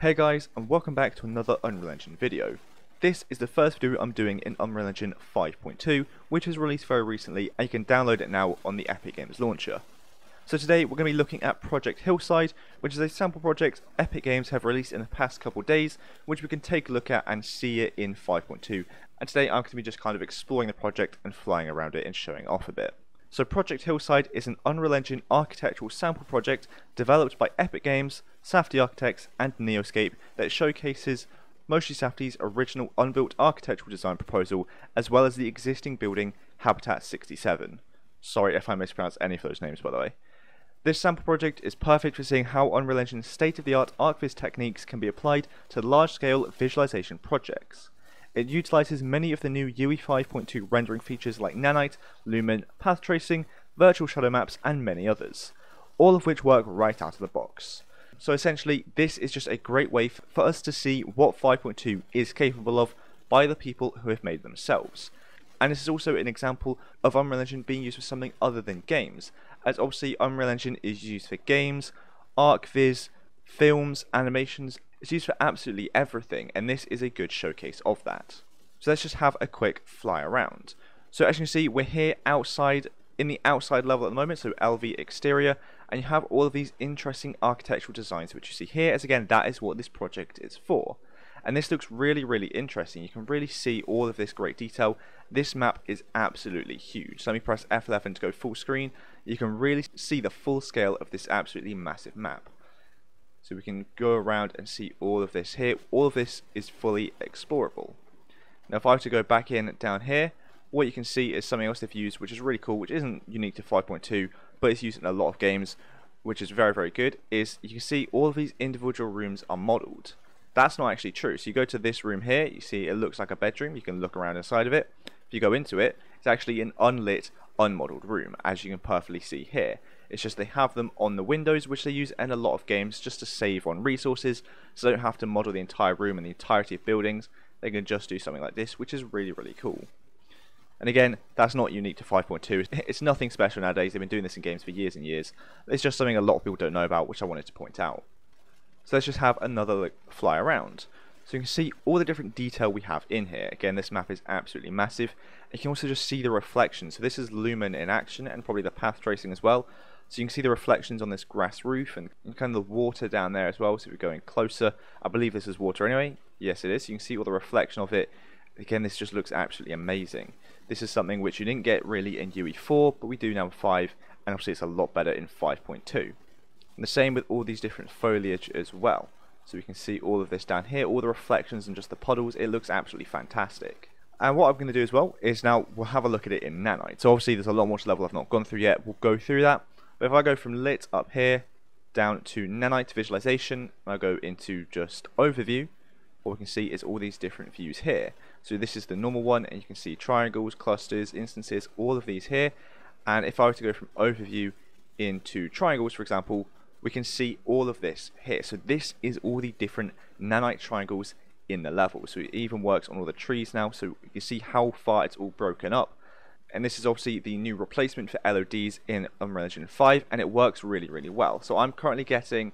Hey guys, and welcome back to another Unreal Engine video. This is the first video I'm doing in Unreal Engine 5.2, which was released very recently, and you can download it now on the Epic Games launcher. So today we're going to be looking at Project Hillside, which is a sample project Epic Games have released in the past couple days, which we can take a look at and see it in 5.2. And today I'm going to be just kind of exploring the project and flying around it and showing off a bit. So Project Hillside is an Unreal Engine architectural sample project developed by Epic Games, Safdie Architects and Neoscape that showcases mostly Safdie's original unbuilt architectural design proposal as well as the existing building Habitat 67. Sorry if I mispronounce any of those names, by the way. This sample project is perfect for seeing how Unreal Engine's state-of-the-art ArcViz techniques can be applied to large-scale visualization projects. It utilises many of the new UE 5.2 rendering features like Nanite, Lumen, path tracing, virtual shadow maps and many others, all of which work right out of the box. So essentially this is just a great way for us to see what 5.2 is capable of by the people who have made themselves. And this is also an example of Unreal Engine being used for something other than games, as obviously Unreal Engine is used for games, ArcViz, films, animations. It's used for absolutely everything, and this is a good showcase of that. So let's just have a quick fly around. So as you can see, we're here outside, in the outside level at the moment, so LV exterior, and you have all of these interesting architectural designs which you see here, as again, that is what this project is for. And this looks really, really interesting. You can really see all of this great detail. This map is absolutely huge. So let me press F11 to go full screen. You can really see the full scale of this absolutely massive map. So we can go around and see all of this here. All of this is fully explorable. Now if I were to go back in down here, what you can see is something else they've used which is really cool, which isn't unique to 5.2, but it's used in a lot of games, which is very, very good, is you can see all of these individual rooms are modelled. That's not actually true. So you go to this room here, you see it looks like a bedroom, you can look around inside of it. If you go into it, it's actually an unlit, unmodelled room, as you can perfectly see here. It's just they have them on the windows, which they use in a lot of games just to save on resources, so they don't have to model the entire room and the entirety of buildings. They can just do something like this, which is really, really cool. And again, that's not unique to 5.2. It's nothing special nowadays. They've been doing this in games for years and years. It's just something a lot of people don't know about, which I wanted to point out. So let's just have another look, fly around. So you can see all the different detail we have in here. Again, this map is absolutely massive. You can also just see the reflection. So this is Lumen in action and probably the path tracing as well. So you can see the reflections on this grass roof and kind of the water down there as well. So if we're going closer, I believe this is water anyway. Yes, it is. You can see all the reflection of it. Again, this just looks absolutely amazing. This is something which you didn't get really in UE4, but we do now in 5, and obviously it's a lot better in 5.2. And the same with all these different foliage as well. So we can see all of this down here, all the reflections and just the puddles. It looks absolutely fantastic. And what I'm going to do as well is now we'll have a look at it in Nanite. So obviously there's a lot more to level I've not gone through yet. We'll go through that. But if I go from lit up here down to Nanite visualization, and I go into just overview, what we can see is all these different views here. So this is the normal one, and you can see triangles, clusters, instances, all of these here. And if I were to go from overview into triangles, for example, we can see all of this here. So this is all the different Nanite triangles in the level. So it even works on all the trees now, so you can see how far it's all broken up. And this is obviously the new replacement for LODs in Unreal Engine 5, and it works really, really well. So I'm currently getting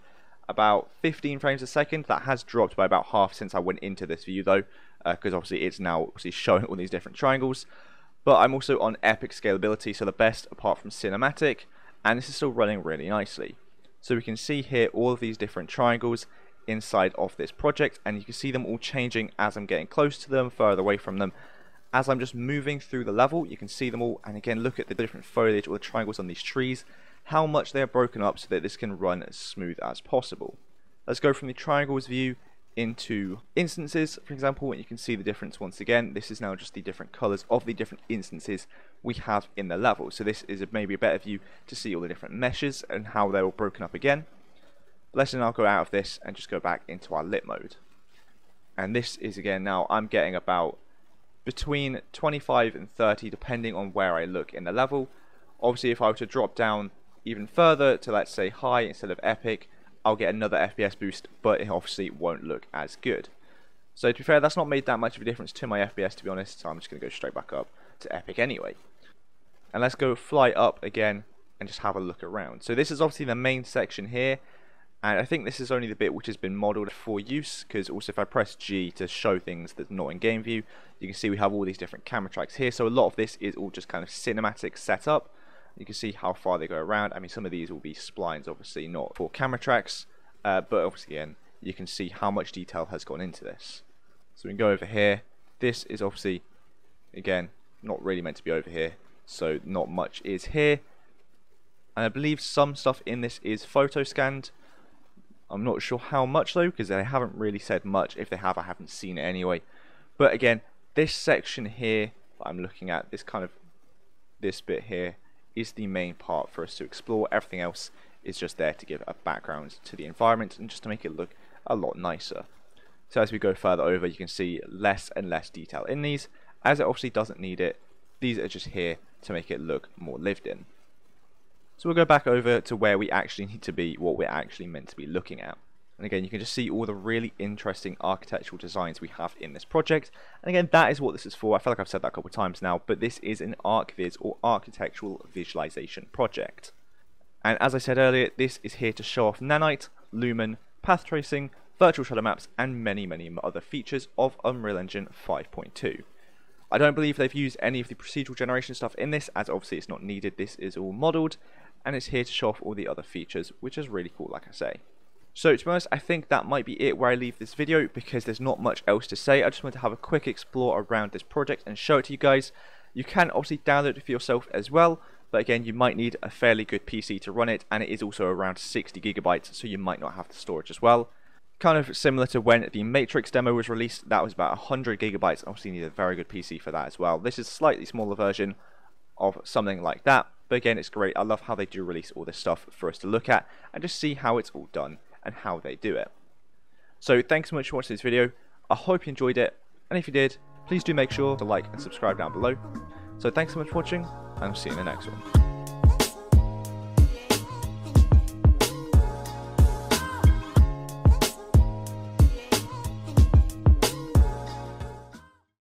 about 15 frames a second. That has dropped by about half since I went into this view though, because obviously it's now obviously showing all these different triangles. But I'm also on Epic Scalability, so the best apart from Cinematic, and this is still running really nicely. So we can see here all of these different triangles inside of this project, and you can see them all changing as I'm getting close to them, further away from them. As I'm just moving through the level, you can see them all, and again, look at the different foliage or the triangles on these trees, how much they're broken up so that this can run as smooth as possible. Let's go from the triangles view into instances, for example, and you can see the difference once again. This is now just the different colors of the different instances we have in the level. So this is maybe a better view to see all the different meshes and how they're all broken up again. Let's now go out of this and just go back into our lit mode. And this is again, now I'm getting about between 25 and 30 depending on where I look in the level. Obviously if I were to drop down even further to let's say high instead of epic, I'll get another FPS boost, but it obviously won't look as good. So to be fair, that's not made that much of a difference to my FPS to be honest, so I'm just going to go straight back up to epic anyway. And let's go fly up again and just have a look around. So this is obviously the main section here, And I think this is only the bit which has been modeled for use, because also if I press G to show things that's not in game view, you can see we have all these different camera tracks here. So a lot of this is all just kind of cinematic setup. You can see how far they go around. I mean, some of these will be splines, obviously not for camera tracks, but obviously again, you can see how much detail has gone into this. So we can go over here. This is obviously, again, not really meant to be over here, so not much is here. And I believe some stuff in this is photo scanned. I'm not sure how much though, because they haven't really said much. If they have, I haven't seen it anyway. But again, this section here that I'm looking at, this bit here, is the main part for us to explore. Everything else is just there to give a background to the environment and just to make it look a lot nicer. So as we go further over, you can see less and less detail in these, as it obviously doesn't need it. These are just here to make it look more lived in. So we'll go back over to where we actually need to be, what we're actually meant to be looking at. And again, you can just see all the really interesting architectural designs we have in this project. And again, that is what this is for. I feel like I've said that a couple of times now, but this is an ArcViz, or architectural visualization project. And as I said earlier, this is here to show off Nanite, Lumen, path tracing, virtual shadow maps, and many, many other features of Unreal Engine 5.2. I don't believe they've used any of the procedural generation stuff in this, as obviously it's not needed. This is all modeled, and it's here to show off all the other features, which is really cool, like I say. So to be honest, I think that might be it where I leave this video, because there's not much else to say. I just wanted to have a quick explore around this project and show it to you guys. You can obviously download it for yourself as well, but again, you might need a fairly good PC to run it, and it is also around 60 GB, so you might not have the storage as well. Kind of similar to when the Matrix demo was released, that was about 100 GB. Obviously you need a very good PC for that as well. This is a slightly smaller version of something like that, but again, it's great. I love how they do release all this stuff for us to look at and just see how it's all done and how they do it. So thanks so much for watching this video. I hope you enjoyed it, and if you did, please do make sure to like and subscribe down below. So thanks so much for watching, and I'll see you in the next one.